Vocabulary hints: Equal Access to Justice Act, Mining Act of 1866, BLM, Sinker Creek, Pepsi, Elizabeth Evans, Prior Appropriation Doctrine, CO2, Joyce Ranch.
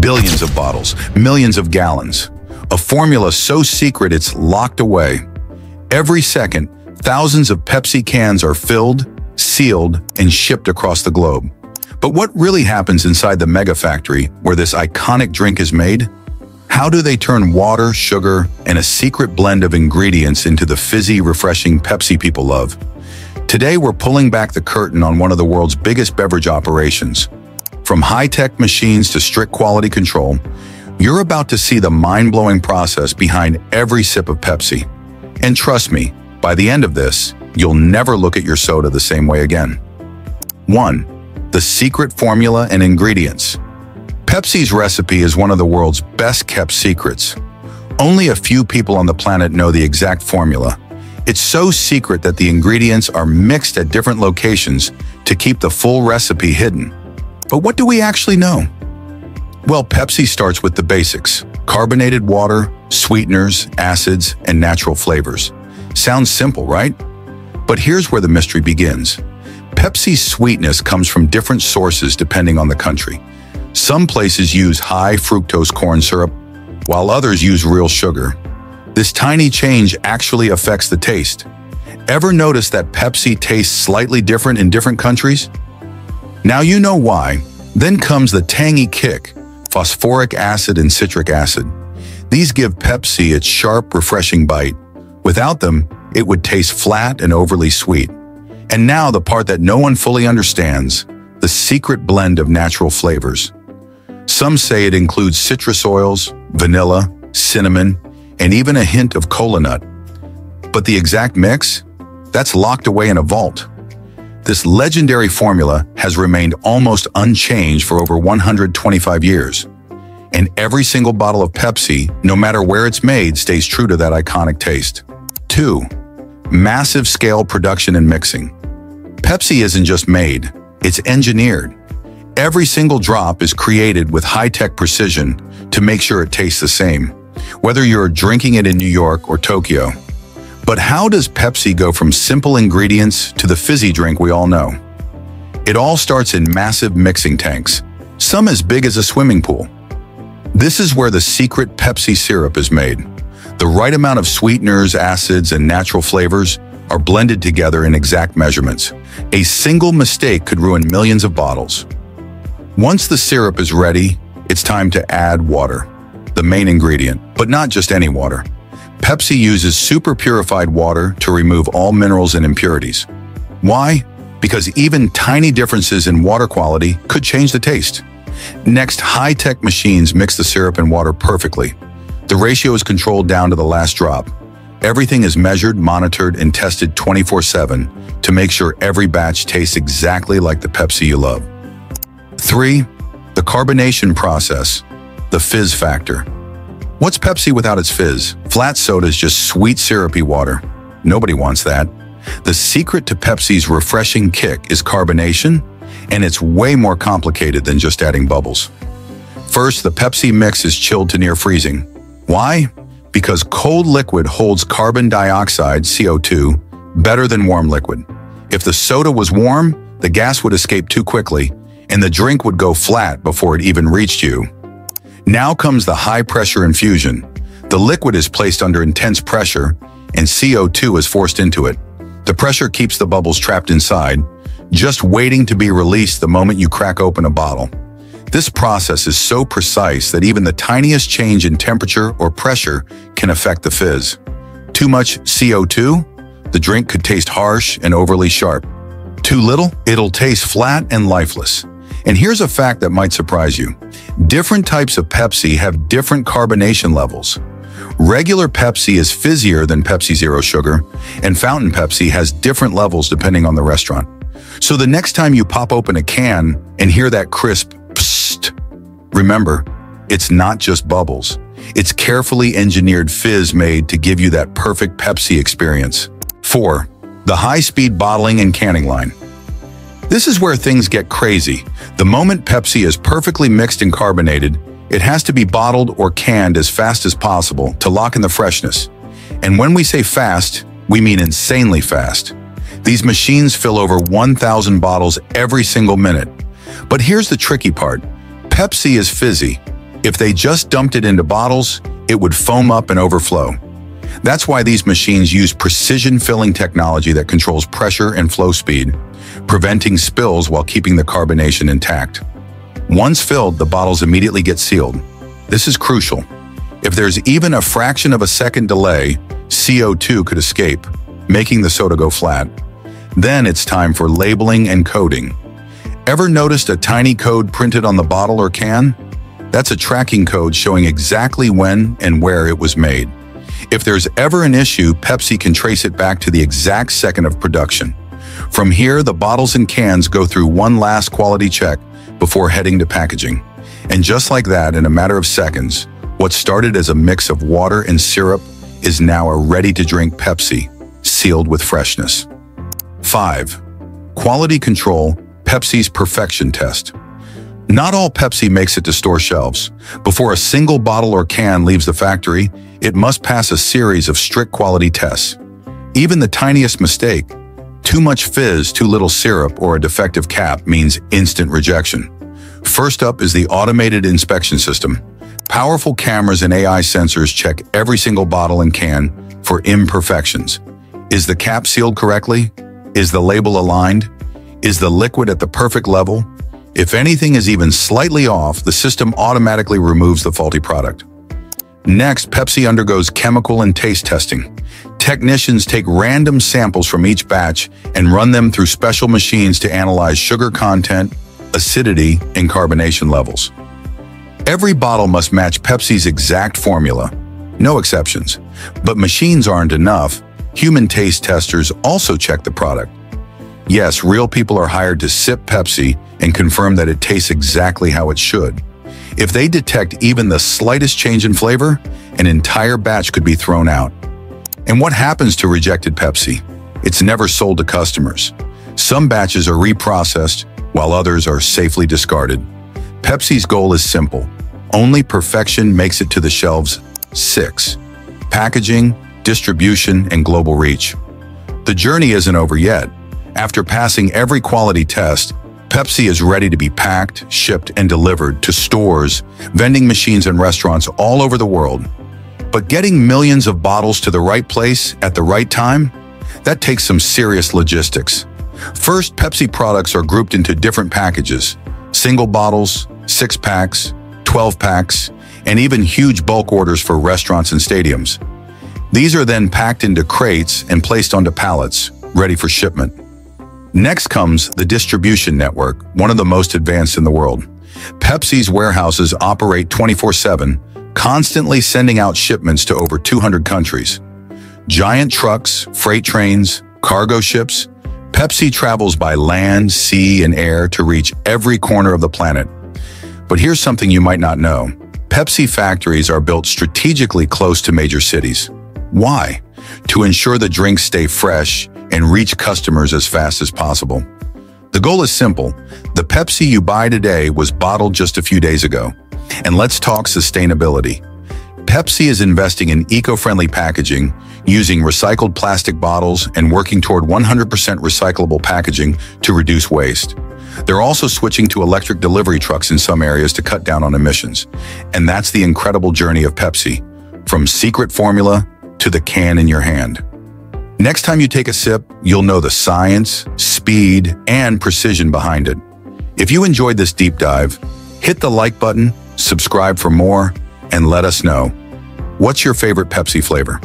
Billions of bottles, millions of gallons. A formula so secret it's locked away. Every second, thousands of Pepsi cans are filled, sealed, and shipped across the globe. But what really happens inside the mega factory where this iconic drink is made? How do they turn water, sugar, and a secret blend of ingredients into the fizzy, refreshing Pepsi people love? Today, we're pulling back the curtain on one of the world's biggest beverage operations. From high-tech machines to strict quality control, you're about to see the mind-blowing process behind every sip of Pepsi. And trust me, by the end of this, you'll never look at your soda the same way again. 1. The secret formula and ingredients. Pepsi's recipe is one of the world's best-kept secrets. Only a few people on the planet know the exact formula. It's so secret that the ingredients are mixed at different locations to keep the full recipe hidden. But what do we actually know? Well, Pepsi starts with the basics: carbonated water, sweeteners, acids, and natural flavors. Sounds simple, right? But here's where the mystery begins. Pepsi's sweetness comes from different sources depending on the country. Some places use high fructose corn syrup, while others use real sugar. This tiny change actually affects the taste. Ever notice that Pepsi tastes slightly different in different countries? Now you know why. Then comes the tangy kick: phosphoric acid and citric acid. These give Pepsi its sharp, refreshing bite. Without them, it would taste flat and overly sweet. And now the part that no one fully understands, the secret blend of natural flavors. Some say it includes citrus oils, vanilla, cinnamon, and even a hint of kola nut. But the exact mix? That's locked away in a vault. This legendary formula has remained almost unchanged for over 125 years. And every single bottle of Pepsi, no matter where it's made, stays true to that iconic taste. 2. Massive scale production and mixing. Pepsi isn't just made, it's engineered. Every single drop is created with high-tech precision to make sure it tastes the same, whether you're drinking it in New York or Tokyo. But how does Pepsi go from simple ingredients to the fizzy drink we all know? It all starts in massive mixing tanks, some as big as a swimming pool. This is where the secret Pepsi syrup is made. The right amount of sweeteners, acids, and natural flavors are blended together in exact measurements. A single mistake could ruin millions of bottles. Once the syrup is ready, it's time to add water, the main ingredient, but not just any water. Pepsi uses super purified water to remove all minerals and impurities. Why? Because even tiny differences in water quality could change the taste. Next, high-tech machines mix the syrup and water perfectly. The ratio is controlled down to the last drop. Everything is measured, monitored, and tested 24/7 to make sure every batch tastes exactly like the Pepsi you love. 3. The carbonation process, the fizz factor. What's Pepsi without its fizz? Flat soda is just sweet, syrupy water. Nobody wants that. The secret to Pepsi's refreshing kick is carbonation, and it's way more complicated than just adding bubbles. First, the Pepsi mix is chilled to near freezing. Why? Because cold liquid holds carbon dioxide, CO2, better than warm liquid. If the soda was warm, the gas would escape too quickly, and the drink would go flat before it even reached you. Now comes the high-pressure infusion. The liquid is placed under intense pressure, and CO2 is forced into it. The pressure keeps the bubbles trapped inside, just waiting to be released the moment you crack open a bottle. This process is so precise that even the tiniest change in temperature or pressure can affect the fizz. Too much CO2? The drink could taste harsh and overly sharp. Too little? It'll taste flat and lifeless. And here's a fact that might surprise you. Different types of Pepsi have different carbonation levels. Regular Pepsi is fizzier than Pepsi Zero Sugar, and Fountain Pepsi has different levels depending on the restaurant. So the next time you pop open a can and hear that crisp, remember, it's not just bubbles. It's carefully engineered fizz made to give you that perfect Pepsi experience. 4. The high-speed bottling and canning line. This is where things get crazy. The moment Pepsi is perfectly mixed and carbonated, it has to be bottled or canned as fast as possible to lock in the freshness. And when we say fast, we mean insanely fast. These machines fill over 1,000 bottles every single minute. But here's the tricky part. Pepsi is fizzy, If they just dumped it into bottles, it would foam up and overflow. That's why these machines use precision filling technology that controls pressure and flow speed, preventing spills while keeping the carbonation intact. Once filled, the bottles immediately get sealed. This is crucial. If there's even a fraction of a second delay, CO2 could escape, making the soda go flat. Then it's time for labeling and coding. Ever noticed a tiny code printed on the bottle or can? That's a tracking code showing exactly when and where it was made. If there's ever an issue, Pepsi can trace it back to the exact second of production. From here, the bottles and cans go through one last quality check before heading to packaging. And just like that, in a matter of seconds, what started as a mix of water and syrup is now a ready-to-drink Pepsi, sealed with freshness. 5. Quality control, Pepsi's perfection test. Not all Pepsi makes it to store shelves. Before a single bottle or can leaves the factory, it must pass a series of strict quality tests. Even the tiniest mistake, too much fizz, too little syrup, or a defective cap means instant rejection. First up is the automated inspection system. Powerful cameras and AI sensors check every single bottle and can for imperfections. Is the cap sealed correctly? Is the label aligned? Is the liquid at the perfect level? If anything is even slightly off, the system automatically removes the faulty product. Next, Pepsi undergoes chemical and taste testing. Technicians take random samples from each batch and run them through special machines to analyze sugar content, acidity, and carbonation levels. Every bottle must match Pepsi's exact formula, no exceptions. But machines aren't enough. Human taste testers also check the product. Yes, real people are hired to sip Pepsi and confirm that it tastes exactly how it should. If they detect even the slightest change in flavor, an entire batch could be thrown out. And what happens to rejected Pepsi? It's never sold to customers. Some batches are reprocessed, while others are safely discarded. Pepsi's goal is simple. Only perfection makes it to the shelves. 6. Packaging, distribution, and global reach. The journey isn't over yet. After passing every quality test, Pepsi is ready to be packed, shipped, and delivered to stores, vending machines, and restaurants all over the world. But getting millions of bottles to the right place at the right time? That takes some serious logistics. First, Pepsi products are grouped into different packages: single bottles, 6-packs, 12-packs, and even huge bulk orders for restaurants and stadiums. These are then packed into crates and placed onto pallets, ready for shipment. Next comes the distribution network, one of the most advanced in the world. Pepsi's warehouses operate 24/7, constantly sending out shipments to over 200 countries. Giant trucks, freight trains, cargo ships, Pepsi travels by land, sea, and air to reach every corner of the planet. But here's something you might not know. Pepsi factories are built strategically close to major cities. Why? To ensure the drinks stay fresh and reach customers as fast as possible. The goal is simple. The Pepsi you buy today was bottled just a few days ago. And let's talk sustainability. Pepsi is investing in eco-friendly packaging, using recycled plastic bottles and working toward 100% recyclable packaging to reduce waste. They're also switching to electric delivery trucks in some areas to cut down on emissions. And that's the incredible journey of Pepsi, from secret formula to the can in your hand. Next time you take a sip, you'll know the science, speed, and precision behind it. If you enjoyed this deep dive, hit the like button, subscribe for more, and let us know. What's your favorite Pepsi flavor?